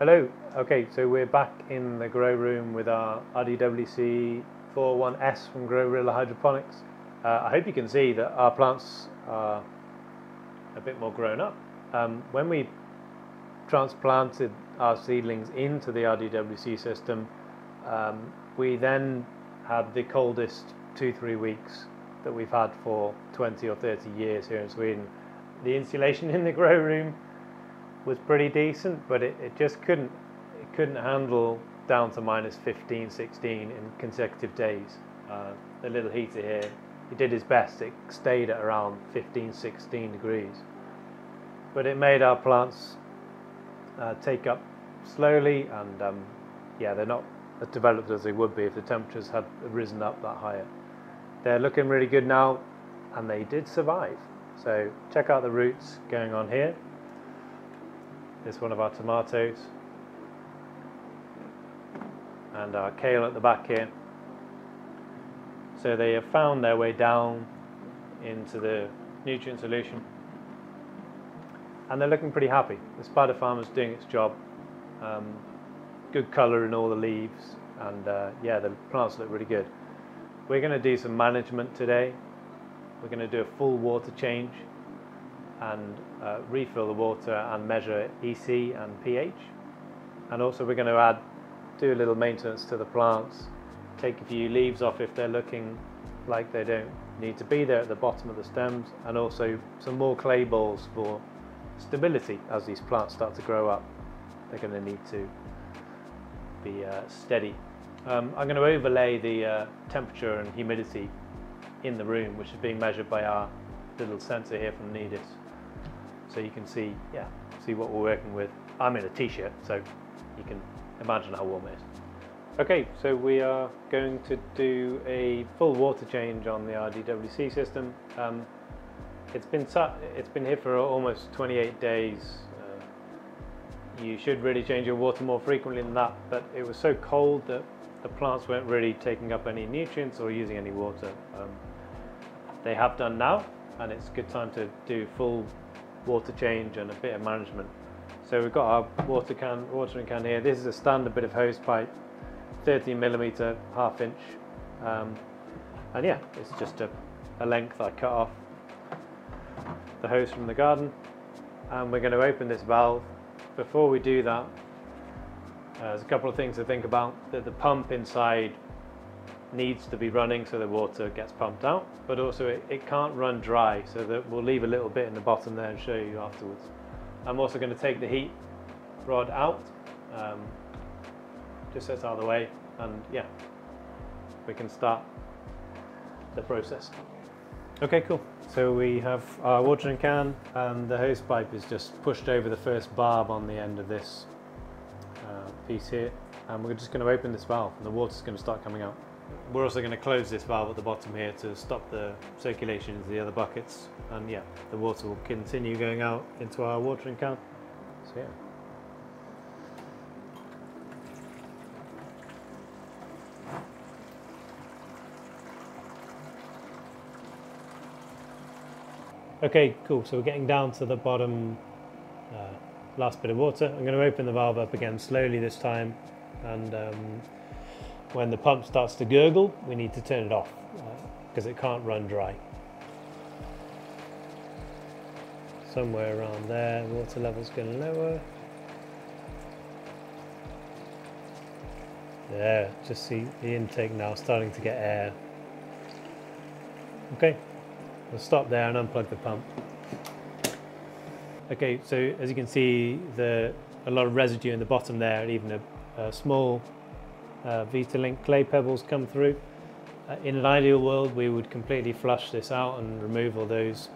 Hello, okay, so we're back in the grow room with our RDWC 4.1S from Growrilla Hydroponics. I hope you can see that our plants are a bit more grown up. When we transplanted our seedlings into the RDWC system, we then had the coldest 2-3 weeks that we've had for 20 or 30 years here in Sweden. The insulation in the grow room was pretty decent, but it just couldn't handle down to minus 15, 16 in consecutive days. The little heater here, it did its best. It stayed at around 15, 16 degrees, but it made our plants take up slowly, and yeah, they're not as developed as they would be if the temperatures had risen up that higher. They're looking really good now, and they did survive. So check out the roots going on here. This one of our tomatoes and our kale at the back here. So they have found their way down into the nutrient solution, and they're looking pretty happy. The Spider Farmer's doing its job. Good colour in all the leaves, and yeah, the plants look really good. We're going to do some management today. We're going to do a full water change and refill the water and measure EC and pH, and also we're going to do a little maintenance to the plants, take a few leaves off if they're looking like they don't need to be there at the bottom of the stems, and also some more clay balls for stability. As these plants start to grow up, they're going to need to be steady. I'm going to overlay the temperature and humidity in the room, which is being measured by our little sensor here from Nedis. So you can see, yeah, see what we're working with. I'm in a t-shirt, so you can imagine how warm it is. Okay, so we are going to do a full water change on the RDWC system. It's been here for almost 28 days. You should really change your water more frequently than that, but it was so cold that the plants weren't really taking up any nutrients or using any water. They have done now, and it's a good time to do full water change and a bit of management. So we've got our watering can here. This is a standard bit of hose pipe, 30mm, half inch. And yeah, it's just a length I cut off the hose from the garden. And we're going to open this valve. Before we do that, there's a couple of things to think about. That the pump inside needs to be running so the water gets pumped out, but also it can't run dry, so that we'll leave a little bit in the bottom there and show you afterwards. I'm also going to take the heat rod out, just so it's out of the way, and yeah, we can start the process. Okay, cool. So we have our watering can, and the hose pipe is just pushed over the first barb on the end of this piece here, and we're just going to open this valve and the water's going to start coming out. We're also going to close this valve at the bottom here to stop the circulation into the other buckets, and yeah, the water will continue going out into our watering can. So yeah. Okay, cool. So we're getting down to the bottom last bit of water. I'm going to open the valve up again slowly this time, and when the pump starts to gurgle, we need to turn it off because it can't run dry. Somewhere around there, water level's going lower. There, just see the intake now starting to get air. Okay, we'll stop there and unplug the pump. Okay, so as you can see, a lot of residue in the bottom there, and even a small Vita-link clay pebbles come through. In an ideal world, we would completely flush this out and remove all those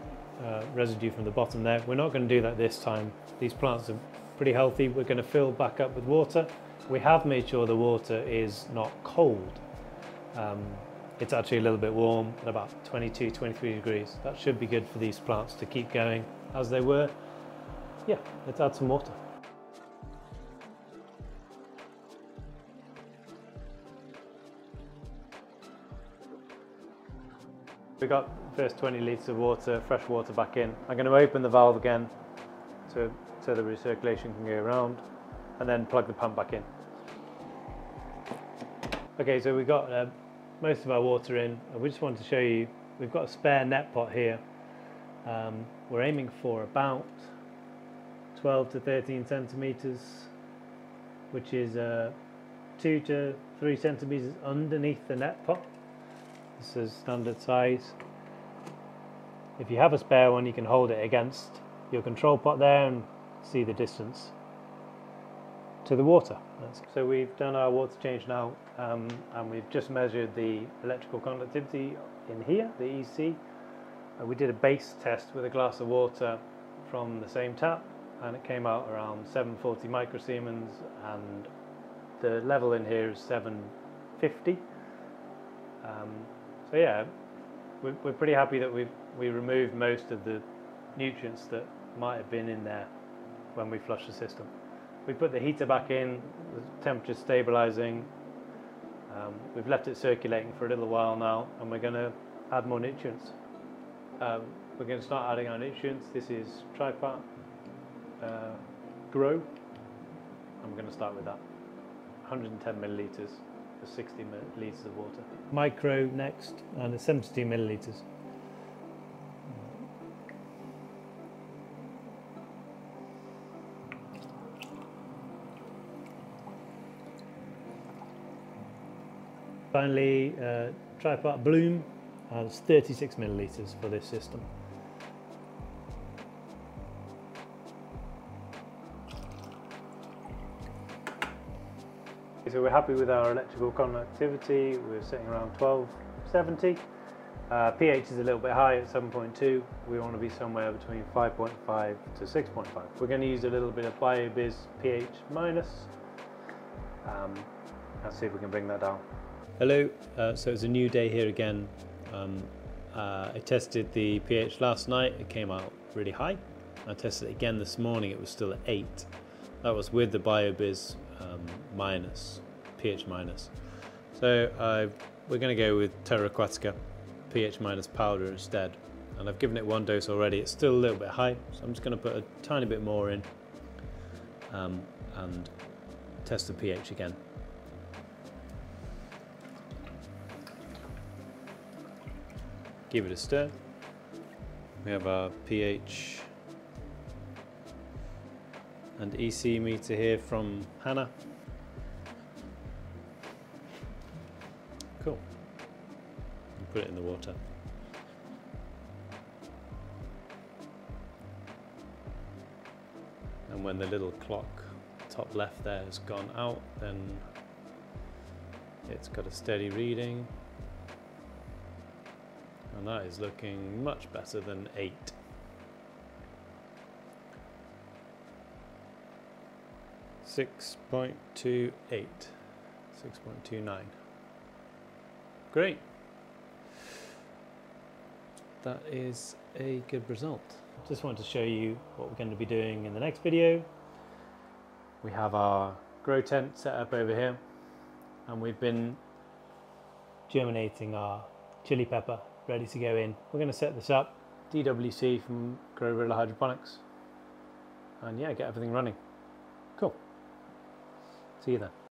residue from the bottom there. We're not going to do that this time. These plants are pretty healthy. We're going to fill back up with water. We have made sure the water is not cold. It's actually a little bit warm at about 22, 23 degrees. That should be good for these plants to keep going as they were. Yeah, let's add some water. We got the first 20 litres of water, fresh water back in. I'm going to open the valve again so the recirculation can go around. and then plug the pump back in. Okay, so we've got most of our water in, and we just wanted to show you, we've got a spare net pot here. We're aiming for about 12 to 13 centimetres, which is 2 to 3 centimetres underneath the net pot. This is standard size. If you have a spare one, you can hold it against your control pot there and see the distance to the water. So we've done our water change now, and we've just measured the electrical conductivity in here, the EC. We did a base test with a glass of water from the same tap, and it came out around 740 microsiemens, and the level in here is 750. So yeah, we're pretty happy that we removed most of the nutrients that might have been in there when we flushed the system. We put the heater back in, the temperature's stabilising. We've left it circulating for a little while now, and we're going to add more nutrients. We're going to start adding our nutrients. This is TriPart Grow. I'm going to start with that. 110 millilitres for 60 litres of water. Micro next, and it's 70 millilitres. Finally, TriPart Bloom, and it's 36 millilitres for this system. So we're happy with our electrical conductivity. We're sitting around 1270. pH is a little bit high at 7.2. We want to be somewhere between 5.5 to 6.5. We're going to use a little bit of BioBiz pH minus. Let's see if we can bring that down. Hello, so it's a new day here again. I tested the pH last night, it came out really high. I tested it again this morning, it was still at 8. That was with the BioBiz pH minus. So we're going to go with Terra Aquatica pH minus powder instead. And I've given it one dose already, it's still a little bit high, so I'm just going to put a tiny bit more in and test the pH again. Give it a stir. We have our pH and EC meter here from Hannah. Cool. And put it in the water. And when the little clock top left there has gone out, then it's got a steady reading. And that is looking much better than 8. Six point two nine. Great. That is a good result. Just wanted to show you what we're going to be doing in the next video. We have our grow tent set up over here, and we've been germinating our chili pepper, ready to go in. We're going to set this up, RDWC from Growrilla Hydroponics, and yeah, get everything running. Cool. See you then.